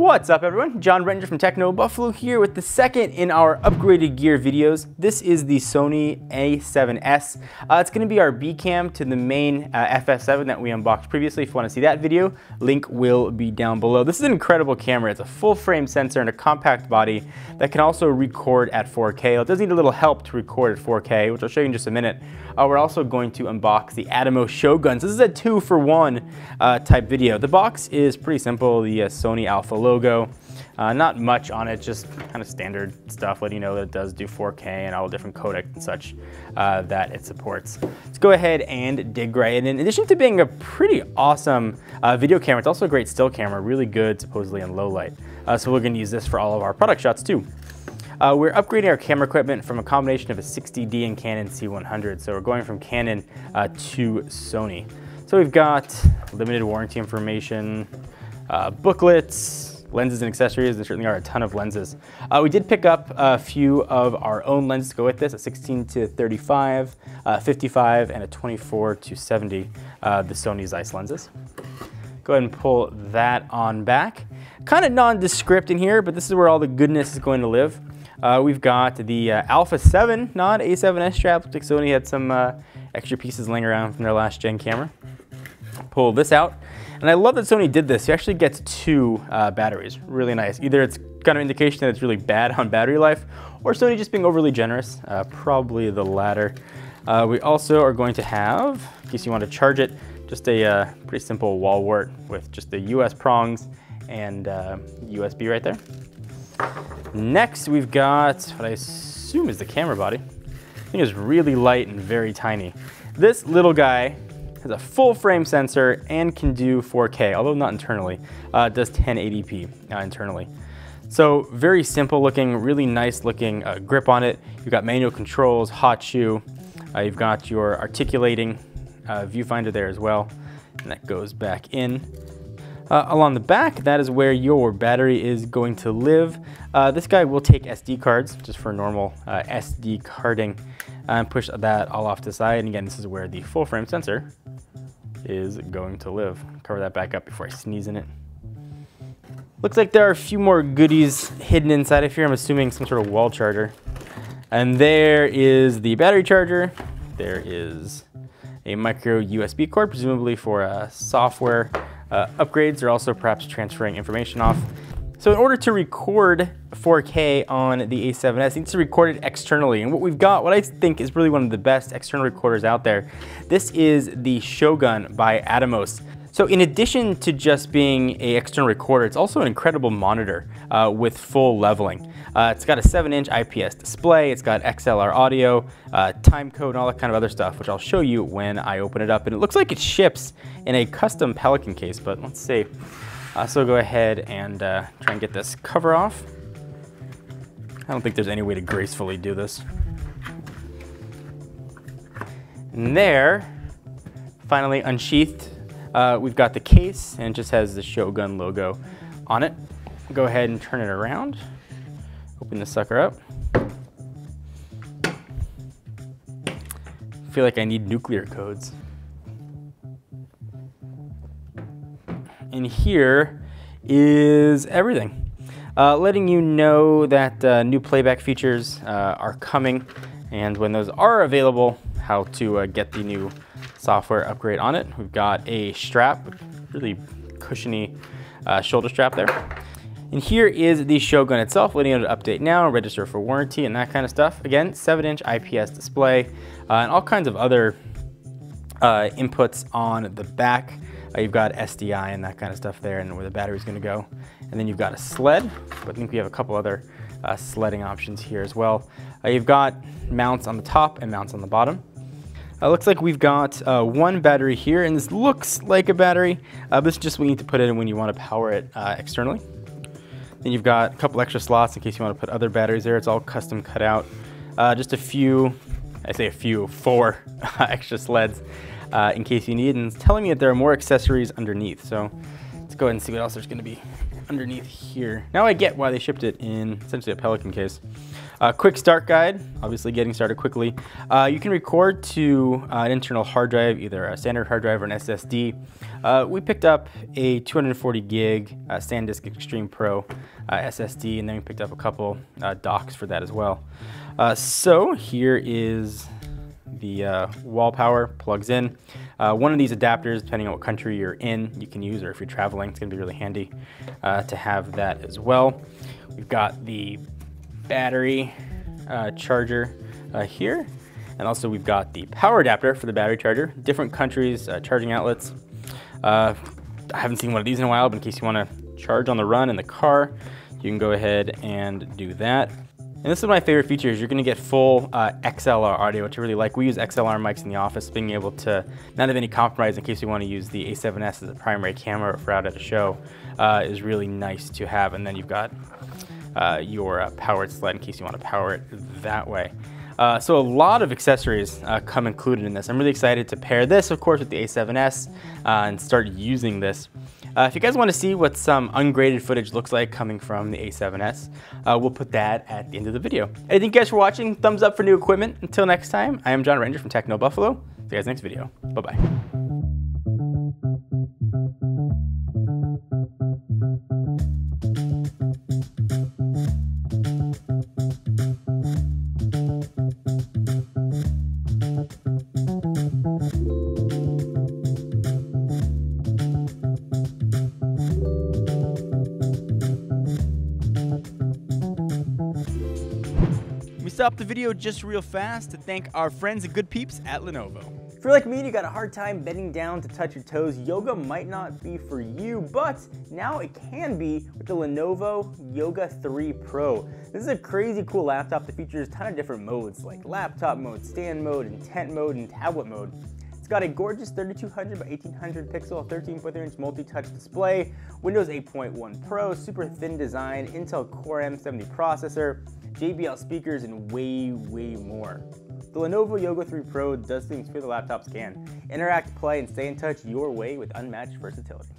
What's up everyone, Jon Rettinger from Techno Buffalo here with the second in our upgraded gear videos. This is the Sony A7S. It's going to be our B cam to the main FS7 that we unboxed previously. If you want to see that video, link will be down below. This is an incredible camera. It's a full frame sensor and a compact body that can also record at 4K. It does need a little help to record at 4K, which I'll show you in just a minute. We're also going to unbox the Atomos Shogun. So this is a 2-for-1 type video. The box is pretty simple, the Sony Alpha logo, not much on it, just kind of standard stuff, letting you know that it does do 4K and all the different codecs and such that it supports. Let's go ahead and dig right in. In addition to being a pretty awesome video camera, it's also a great still camera, really good supposedly in low light. So we're going to use this for all of our product shots too. We're upgrading our camera equipment from a combination of a 60D and Canon C100, so we're going from Canon to Sony. So we've got limited warranty information, booklets, lenses and accessories. There certainly are a ton of lenses. We did pick up a few of our own lenses to go with this, a 16-35, 55, and a 24-70, the Sony Zeiss lenses. Go ahead and pull that on back. Kind of nondescript in here, but this is where all the goodness is going to live. We've got the Alpha 7, not A7S strap. Looks like Sony had some extra pieces laying around from their last gen camera. Pull this out. And I love that Sony did this. You actually get two batteries, really nice. Either it's kind of indication that it's really bad on battery life, or Sony just being overly generous, probably the latter. We also are going to have, in case you want to charge it, just a pretty simple wall wart with just the US prongs and USB right there. Next, we've got what I assume is the camera body. I think it's really light and very tiny. This little guy has a full frame sensor and can do 4K, although not internally. It does 1080p internally. So very simple looking, really nice looking grip on it. You've got manual controls, hot shoe. You've got your articulating viewfinder there as well. And that goes back in. Along the back, that is where your battery is going to live. This guy will take SD cards, just for normal SD carding, and push that all off to the side. And again, this is where the full frame sensor is going to live. Cover that back up before I sneeze in it. Looks like there are a few more goodies hidden inside of here. I'm assuming some sort of wall charger. And there is the battery charger. There is a micro USB cord, presumably for software. Upgrades are also perhaps transferring information off. So in order to record 4K on the A7S, it needs to record it externally. And what we've got, what I think is really one of the best external recorders out there, this is the Shogun by Atomos. So in addition to just being an external recorder, it's also an incredible monitor with full leveling. It's got a 7-inch IPS display, it's got XLR audio, time code, and all that kind of other stuff, which I'll show you when I open it up. And it looks like it ships in a custom Pelican case, but let's see. So go ahead and try and get this cover off. I don't think there's any way to gracefully do this. And there, finally unsheathed. We've got the case, and it just has the Shogun logo on it. Go ahead and turn it around. Open this sucker up. I feel like I need nuclear codes. And here is everything. Letting you know that new playback features are coming, and when those are available, how to get the new software upgrade on it. We've got a strap, really cushiony shoulder strap there. And here is the Shogun itself, letting you know to update now, register for warranty and that kind of stuff. Again, 7-inch IPS display and all kinds of other inputs on the back. You've got SDI and that kind of stuff there, and where the battery's gonna go. And then you've got a sled, but I think we have a couple other sledding options here as well. You've got mounts on the top and mounts on the bottom. Looks like we've got one battery here, and this looks like a battery. This is just what you need to put in when you want to power it externally. Then you've got a couple extra slots in case you want to put other batteries there. It's all custom cut out. Just a few, I say a few, four extra sleds in case you need. And it's telling me that there are more accessories underneath. So let's go ahead and see what else there's going to be underneath here. Now I get why they shipped it in essentially a Pelican case. Quick start guide, obviously getting started quickly. You can record to an internal hard drive, either a standard hard drive or an SSD. We picked up a 240 gig SanDisk Extreme Pro SSD, and then we picked up a couple docks for that as well. So here is the wall power, plugs in. One of these adapters, depending on what country you're in, you can use, or if you're traveling, it's gonna be really handy to have that as well. We've got the battery charger here, and also we've got the power adapter for the battery charger. Different countries, charging outlets. I haven't seen one of these in a while, but in case you wanna charge on the run in the car, you can go ahead and do that. And this is my favorite feature, is you're gonna get full XLR audio, which I really like. We use XLR mics in the office, being able to not have any compromise in case you wanna use the A7S as a primary camera for out at a show is really nice to have. And then you've got your powered sled in case you wanna power it that way. So a lot of accessories come included in this. I'm really excited to pair this, of course, with the A7S and start using this. If you guys want to see what some ungraded footage looks like coming from the A7S, we'll put that at the end of the video. Hey, thank you guys for watching. Thumbs up for new equipment. Until next time, I am Jon Rettinger from Techno Buffalo. See you guys next video. Bye-bye. Stop the video just real fast to thank our friends and good peeps at Lenovo. If you're like me and you got a hard time bending down to touch your toes, yoga might not be for you, but now it can be with the Lenovo Yoga 3 Pro. This is a crazy cool laptop that features a ton of different modes like laptop mode, stand mode, intent mode, and tablet mode. It's got a gorgeous 3200 by 1800 pixel, 13.3 inch multi-touch display, Windows 8.1 Pro, super thin design, Intel Core M70 processor, JBL speakers, and way, way more. The Lenovo Yoga 3 Pro does things few other laptops can. Interact, play, and stay in touch your way with unmatched versatility.